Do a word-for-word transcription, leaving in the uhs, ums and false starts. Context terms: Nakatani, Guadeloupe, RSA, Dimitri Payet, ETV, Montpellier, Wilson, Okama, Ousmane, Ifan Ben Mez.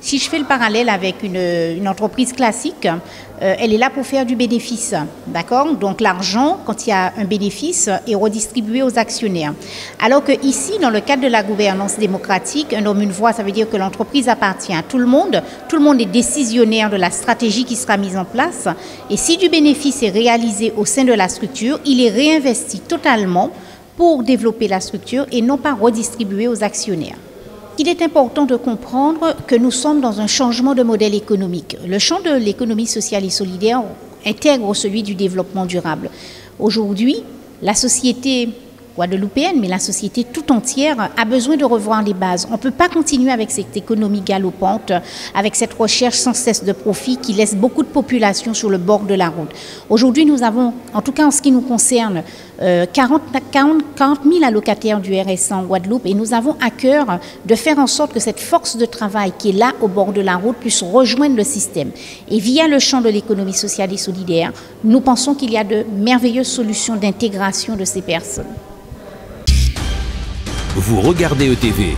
Si je fais le parallèle avec une, une entreprise classique, euh, elle est là pour faire du bénéfice, d'accord? Donc l'argent, quand il y a un bénéfice, est redistribué aux actionnaires. Alors que ici, dans le cadre de la gouvernance démocratique, un homme, une voix, ça veut dire que l'entreprise appartient à tout le monde. Tout le monde est décisionnaire de la stratégie qui sera mise en place. Et si du bénéfice est réalisé au sein de la structure, il est réinvesti totalement pour développer la structure et non pas redistribué aux actionnaires. Il est important de comprendre que nous sommes dans un changement de modèle économique. Le champ de l'économie sociale et solidaire intègre celui du développement durable. Aujourd'hui, la société guadeloupéenne, mais la société tout entière, a besoin de revoir les bases. On ne peut pas continuer avec cette économie galopante, avec cette recherche sans cesse de profit qui laisse beaucoup de populations sur le bord de la route. Aujourd'hui, nous avons, en tout cas en ce qui nous concerne, quarante mille allocataires du R S A en Guadeloupe et nous avons à cœur de faire en sorte que cette force de travail qui est là au bord de la route puisse rejoindre le système. Et via le champ de l'économie sociale et solidaire, nous pensons qu'il y a de merveilleuses solutions d'intégration de ces personnes. Vous regardez E T V.